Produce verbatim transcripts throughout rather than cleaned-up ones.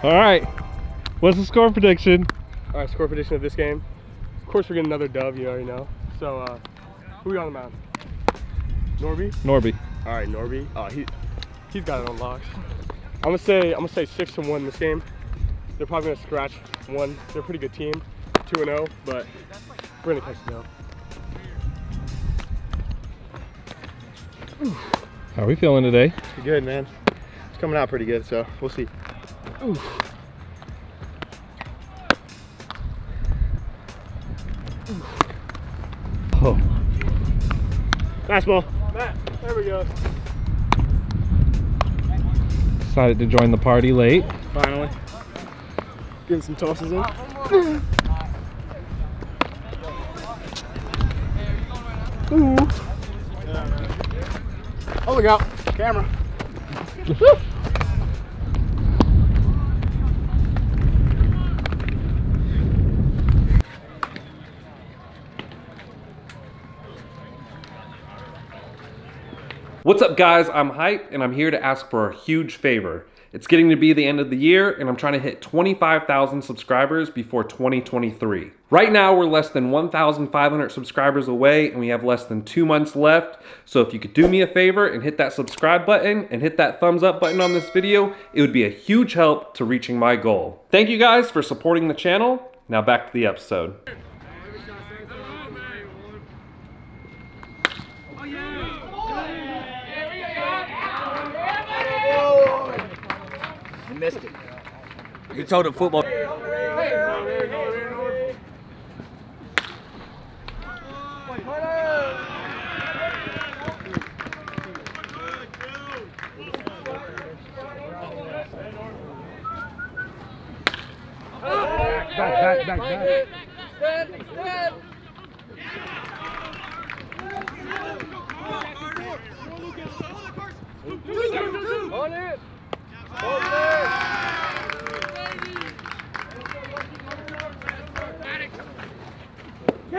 All right, what's the score prediction? All right, score prediction of this game. Of course, we're getting another dub, you already know. So, uh, who we on the mound? Norby? Norby. All right, Norby. Uh, he, he's got it unlocked. I'm gonna say, I'm gonna say six to one this game. They're probably gonna scratch one. They're a pretty good team, two and zero, but we're gonna catch the dub. How are we feeling today? Pretty good, man. It's coming out pretty good, so we'll see. Ooh. Oh. Nice ball. Matt, there we go. Decided to join the party late. Finally. Getting some tosses in. Ooh. Oh, look out. Camera. What's up, guys? I'm Hype, and I'm here to ask for a huge favor. It's getting to be the end of the year, and I'm trying to hit twenty-five thousand subscribers before twenty twenty-three. Right now, we're less than one thousand five hundred subscribers away, and we have less than two months left. So if you could do me a favor and hit that subscribe button and hit that thumbs up button on this video, it would be a huge help to reaching my goal. Thank you guys for supporting the channel. Now back to the episode. Missed it. He told him football. Back, back, back, back. Stand, stand. On it. I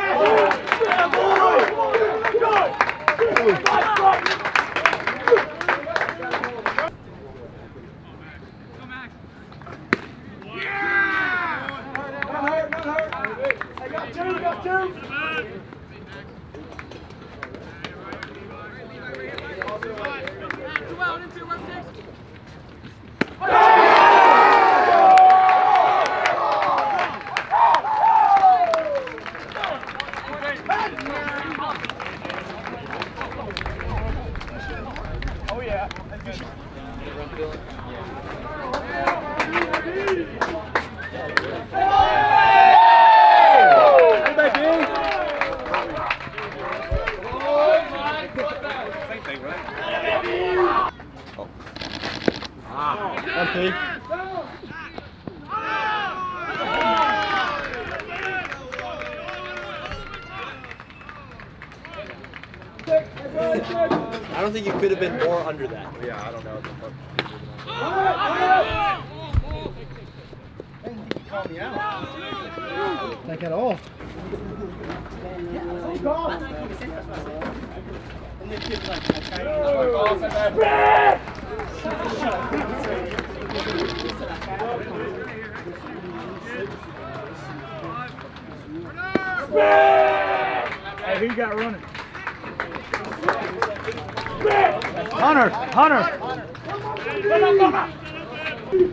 don't think you could have been more under that. Yeah, I don't know. Like at all. Hey, who you got running? Hunter! Hunter! Hunter! We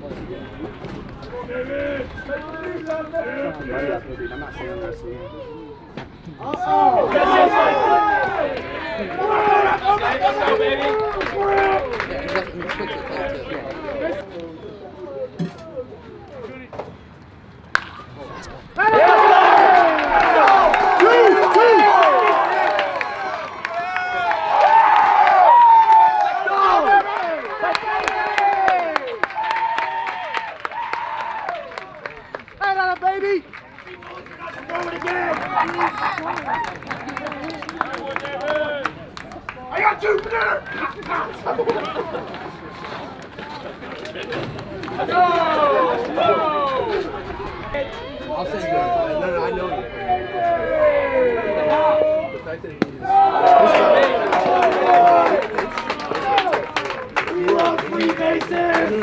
love Freemasons!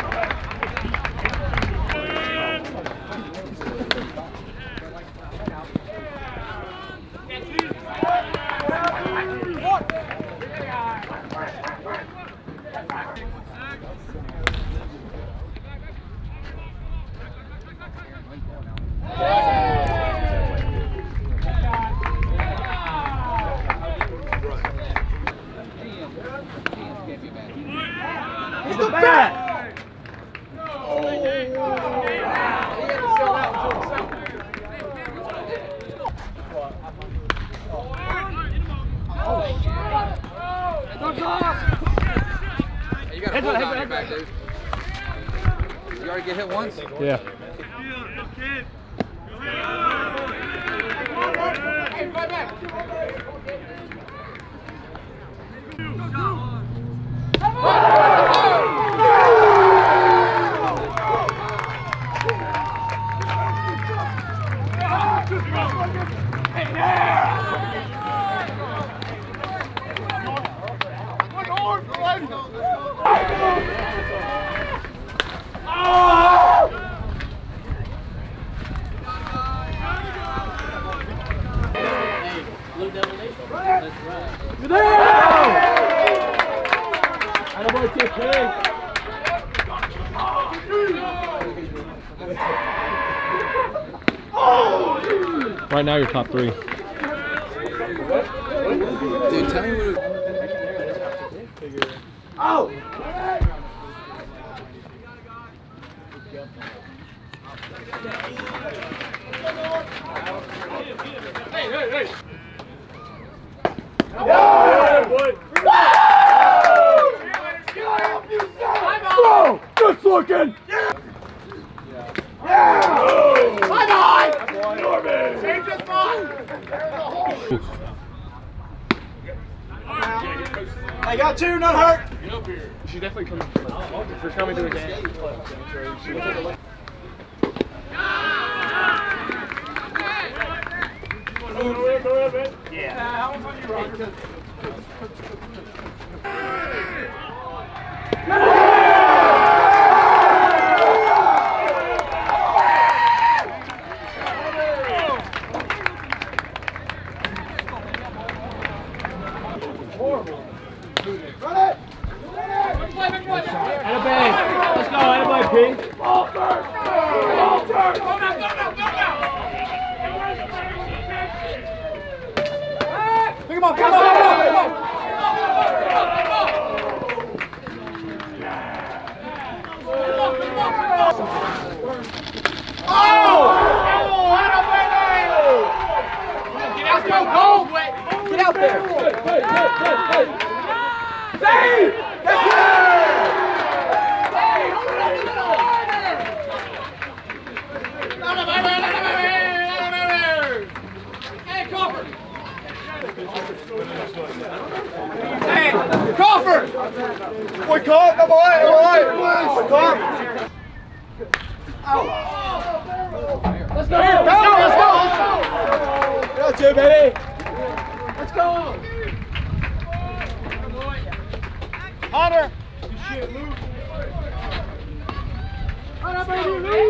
It's the back! Oh. He had to sell out to himself. Oh, shit. Hey, you got a pull down your back, dude. You already get hit once? Yeah. Hey, fight back! Right now, you're top three. Dude, tell me what it is. Oh! Hey, hey, hey! Yeah! Woo! Bro, just looking! Yeah! Yeah! Bye-bye! Norby! Save this ball! There's a hole! I got two, not hurt! Get up here. She definitely comes from the oh, first time we do a game. She looks at the left. Yeah. Hey, Crawford! We caught, I'm alright, I'm alright, Crawford! Let's go, let's go, let's go! Let's go, baby! Let's go! Hunter! Hunter, baby, Lou!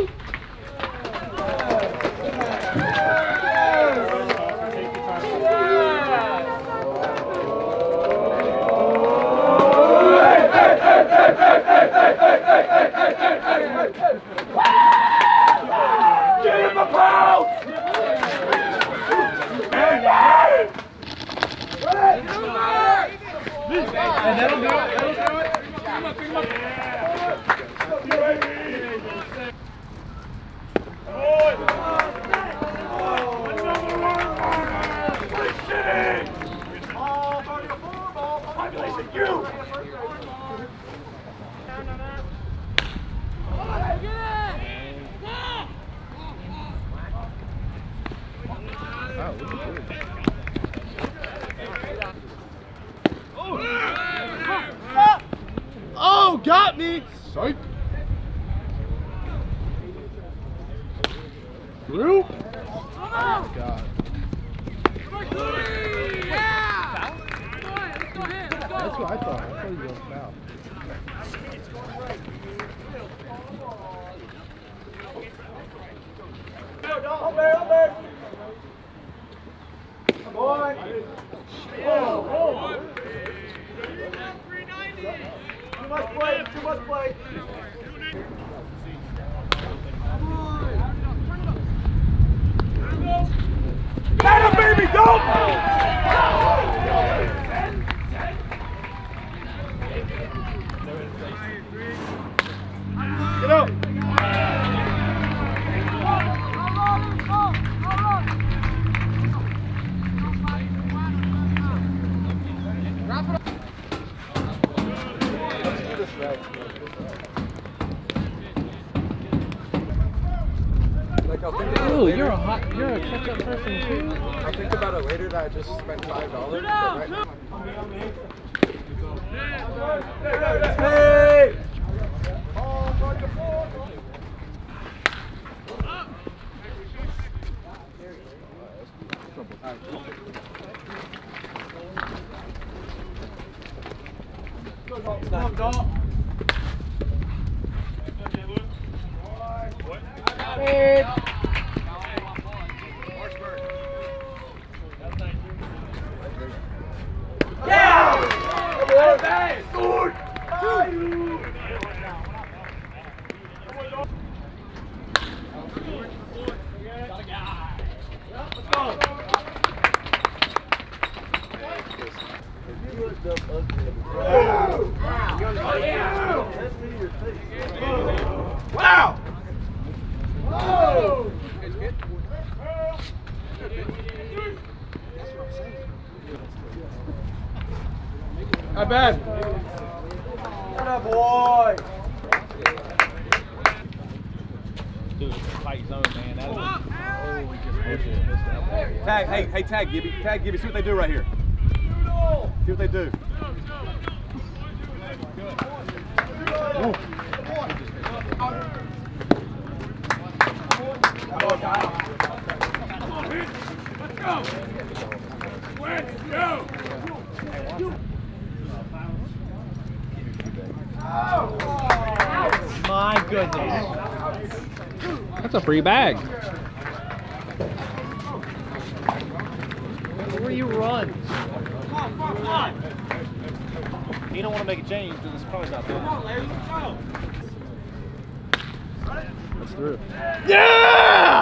Got me! Psych! Blue? Oh, my God. Yeah! Let's go ahead, let's go! That's what I thought. I thought he was foul. Up there, up there! Come on! Oh, oh! Too much play, too much play. Come on. Ooh, you're a hot, you're a catch-up person too. I'll think about it later that I just spent five dollars. Hey! Come on, Not bad. What up, boy? Dude, it's a tight zone, man. That is, oh, we just pushed it. Tag, hey, hey, tag, Gibby. Tag, Gibby. See what they do right here. See what they do. That's a free bag. Where you run? Come on, come on. You don't want to make a change because it's probably not there. Come on, Larry, go. That's through. Yeah!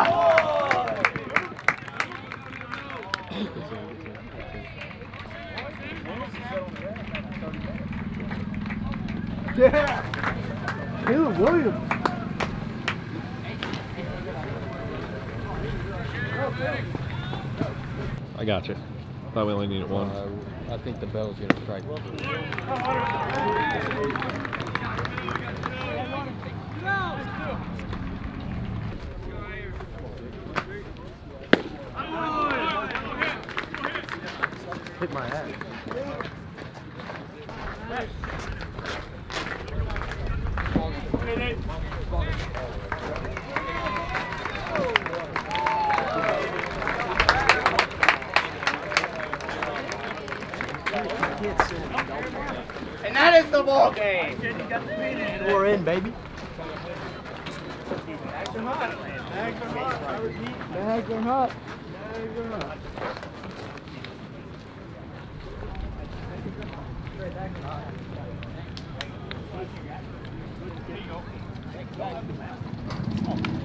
Yeah! Caleb Williams. I got you. Thought we only needed one. Uh, I think the bell's going to strike. Hit my ass. And that is the ball game. We're in, baby. Bags are hot. Bags are hot. I repeat, bags are hot. Bags are hot. Bags are hot.